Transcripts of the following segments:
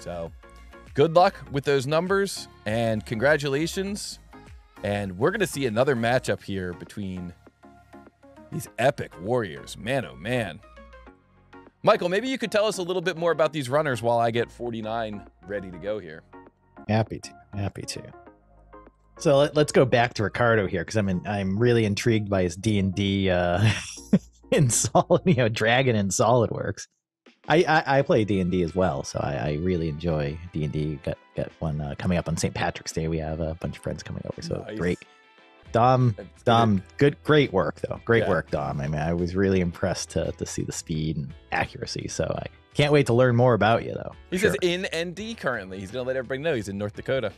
So good luck with those numbers and congratulations. And we're going to see another matchup here between these epic warriors. Man, oh man. Michael, maybe you could tell us a little bit more about these runners while I get 49 ready to go here. Happy to, happy to. So let's go back to Ricardo here, because I'm really intrigued by his D&D in Solid, you know, Dragon in SolidWorks. I play D&D as well, so I really enjoy D&D. Got one coming up on St. Patrick's Day. We have a bunch of friends coming over, so nice. Great. Dom, great work though. Great work, Dom. I mean, I was really impressed to see the speed and accuracy. So I can't wait to learn more about you though. He says in ND currently. He's gonna let everybody know he's in North Dakota.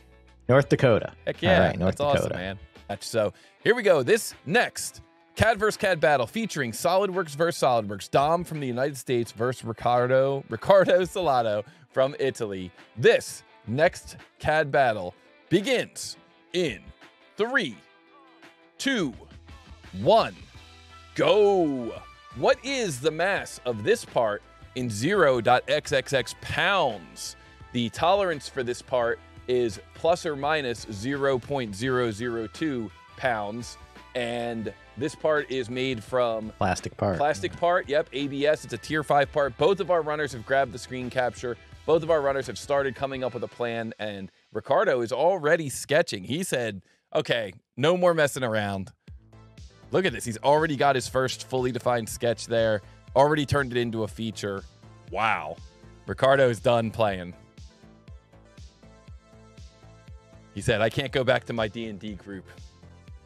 North Dakota. Heck yeah! All right, North Dakota. Awesome, man. So here we go. This next CAD vs. CAD battle featuring SolidWorks vs. SolidWorks. Dom from the United States versus Ricardo Salato from Italy. This next CAD battle begins in 3, 2, 1, go. What is the mass of this part in 0.xxx pounds? The tolerance for this part is plus or minus 0.002 pounds. And this part is made from plastic part. Plastic part, yep, ABS. It's a tier 5 part. Both of our runners have grabbed the screen capture. Both of our runners have started coming up with a plan. And Ricardo is already sketching. He said, okay, no more messing around. Look at this. He's already got his first fully defined sketch there. Already turned it into a feature. Wow. Ricardo is done playing. He said, I can't go back to my D&D group.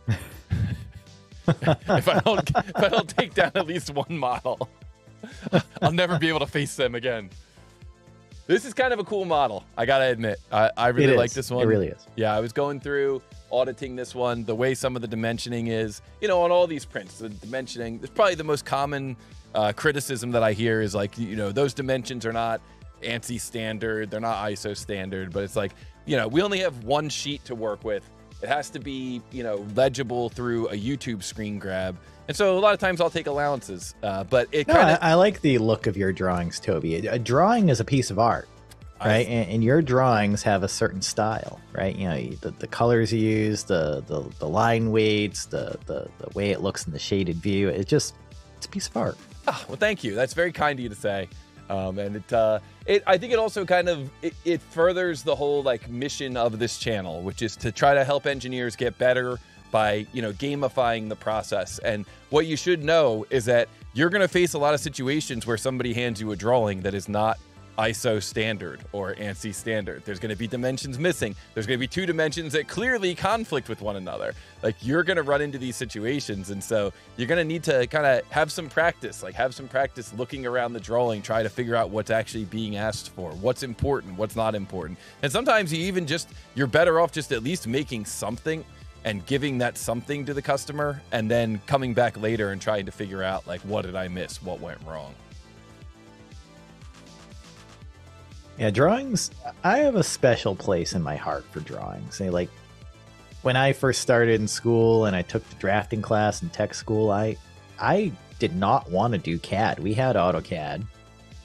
if I don't take down at least one model, I'll never be able to face them again. This is kind of a cool model, I gotta admit. I really like this one. It really is. Yeah, I was going through auditing this one. The way some of the dimensioning is, you know, on all these prints, the dimensioning is probably the most common criticism that I hear is like, you know, those dimensions are not ANSI standard, they're not ISO standard, but it's like, you know, we only have one sheet to work with. It has to be, you know, legible through a YouTube screen grab. And so a lot of times I'll take allowances, but it kind of... I like the look of your drawings, Toby. A drawing is a piece of art, right? And your drawings have a certain style, right? You know, the colors you use, the line weights, the way it looks in the shaded view. It's a piece of art. Oh, well, thank you. That's very kind of you to say. And I think it also kind of, it furthers the whole like mission of this channel, which is to try to help engineers get better by, you know, gamifying the process. And what you should know is that you're going to face a lot of situations where somebody hands you a drawing that is not ISO standard or ANSI standard. There's going to be dimensions missing. There's going to be two dimensions that clearly conflict with one another. Like, you're going to run into these situations. And so you're going to need to kind of have some practice, like have some practice looking around the drawing, try to figure out what's actually being asked for, what's important, what's not important. And sometimes you even just, you're better off just at least making something and giving that something to the customer and then coming back later and trying to figure out like, what did I miss? What went wrong? Yeah, drawings, I have a special place in my heart for drawings. And like, when I first started in school and I took the drafting class in tech school, I did not want to do CAD. We had AutoCAD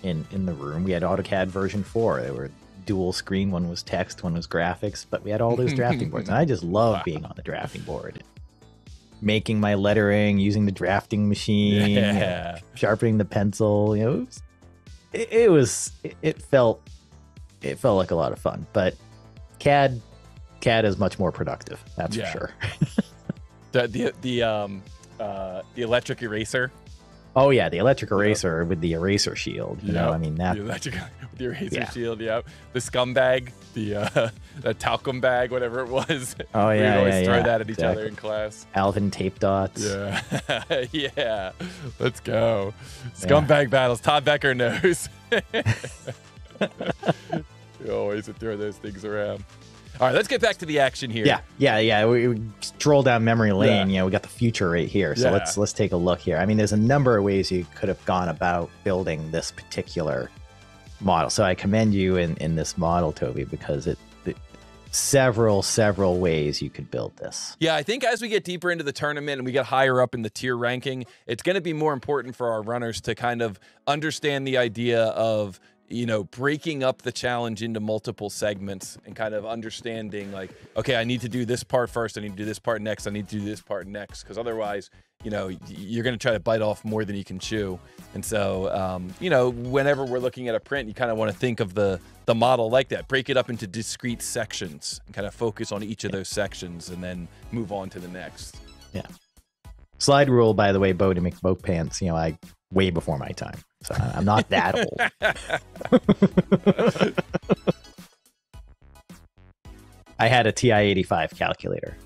in the room. We had AutoCAD version 4. They were dual screen. One was text, one was graphics, but we had all those drafting boards. And I just love being on the drafting board, making my lettering, using the drafting machine, you know, sharpening the pencil. You know, it felt like a lot of fun, but CAD is much more productive. That's for sure. the electric eraser. Oh yeah, the electric eraser with the eraser shield. You know, I mean that. The electric with the eraser shield. Yeah, the scumbag, the talcum bag, whatever it was. Oh yeah, we always throw that at each other in class. Alvin tape dots. Yeah, yeah. Let's go. Scumbag battles. Todd Becker knows. You always would throw those things around. All right, let's get back to the action here. Yeah. We stroll down memory lane. Yeah. You know, we got the future right here. So let's take a look here. I mean, there's a number of ways you could have gone about building this particular model. So I commend you in this model, Toby, because it several ways you could build this. Yeah, I think as we get deeper into the tournament and we get higher up in the tier ranking, it's going to be more important for our runners to kind of understand the idea of you know, breaking up the challenge into multiple segments and kind of understanding like, okay, I need to do this part first. I need to do this part next. I need to do this part next. Because otherwise, you know, you're going to try to bite off more than you can chew. And so, you know, whenever we're looking at a print, you kind of want to think of the model like that. Break it up into discrete sections and kind of focus on each of those sections and then move on to the next. Yeah. Slide rule, by the way, Bo, to make boat pants, you know, I way before my time. So I'm not that old. I had a TI-85 calculator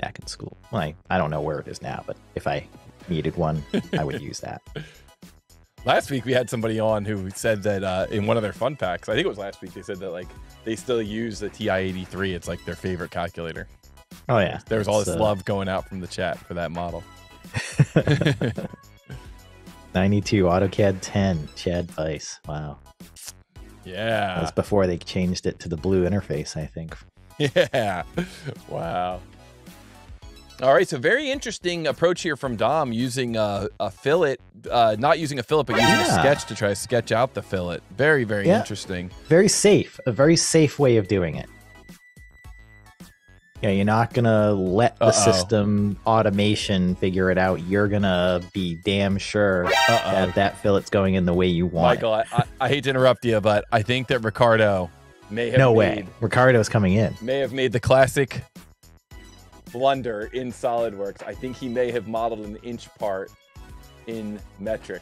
back in school. Well, I don't know where it is now, but if I needed one, I would use that. Last week, we had somebody on who said that in one of their fun packs, I think it was last week, they said that like they still use the TI-83. It's like their favorite calculator. Oh, yeah. There was all this love going out from the chat for that model. 92 AutoCAD 10 Chad Vice. Wow. Yeah. That's before they changed it to the blue interface, I think. Yeah. Wow. All right. So very interesting approach here from Dom using a fillet, not using a fillet, but using a sketch to try to sketch out the fillet. Very, very interesting. Very safe. A very safe way of doing it. Yeah, you're not going to let the system automation figure it out. You're going to be damn sure that that fillet's going in the way you want. Michael, I hate to interrupt you, but I think that Ricardo may have Ricardo's coming in. May have made the classic blunder in SolidWorks. I think he may have modeled an inch part in metric.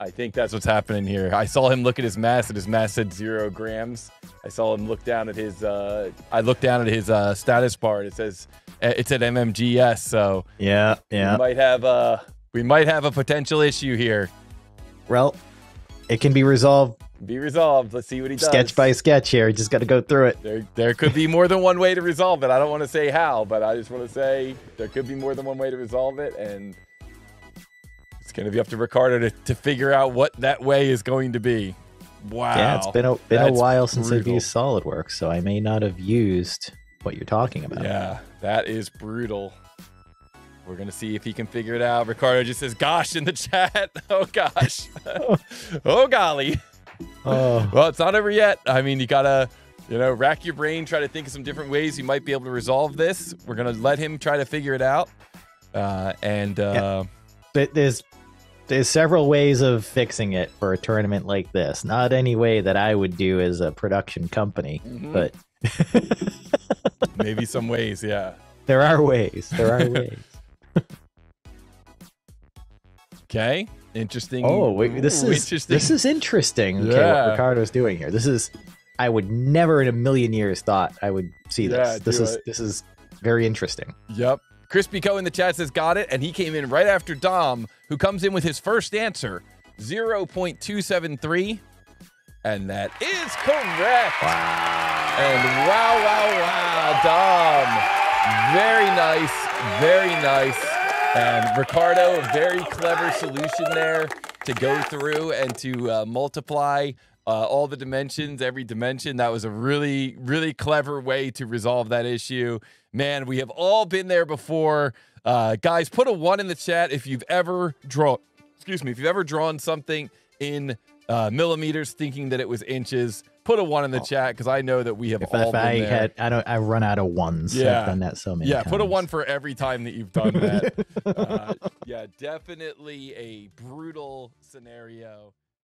I think that's what's happening here. I saw him look at his mass, and his mass said 0 grams. I saw him look down at his. I looked down at his status bar. And it says it said MMGS. So yeah, we might have a potential issue here. Well, it can be resolved. Let's see what he does. Sketch by sketch here. Just got to go through it. There could be more than one way to resolve it. I don't want to say how, but I just want to say there could be more than one way to resolve it, and it's going to be up to Ricardo to figure out what that way is going to be. Wow. Yeah, it's been a while since I've used SolidWorks, so I may not have used what you're talking about. Yeah, that is brutal. We're going to see if he can figure it out. Ricardo just says, gosh, in the chat. Oh, gosh. Oh, golly. Oh. Well, it's not over yet. I mean, you got to, you know, rack your brain, try to think of some different ways you might be able to resolve this. We're going to let him try to figure it out. But there's several ways of fixing it for a tournament like this. Not any way that I would do as a production company, but maybe some ways. Yeah, there are ways. Okay, interesting. Oh, wait, this is interesting. Okay, what Ricardo's doing here. This is, I would never in a million years thought I would see this. Yeah, this is very interesting. Yep. Crispy Co in the chat says, got it. And he came in right after Dom, who comes in with his first answer, 0.273. And that is correct. Wow. And wow, Dom. Very nice, very nice. And Ricardo, a very clever solution there to go through and to multiply all the dimensions, every dimension. That was a really, really clever way to resolve that issue. Man, we have all been there before. Guys, put a 1 in the chat if you've ever drawn something in millimeters thinking that it was inches. Put a 1 in the chat, because I know that we have all been there. I run out of 1s. Yeah. I've done that so many times. Put a 1 for every time that you've done that. Yeah, definitely a brutal scenario.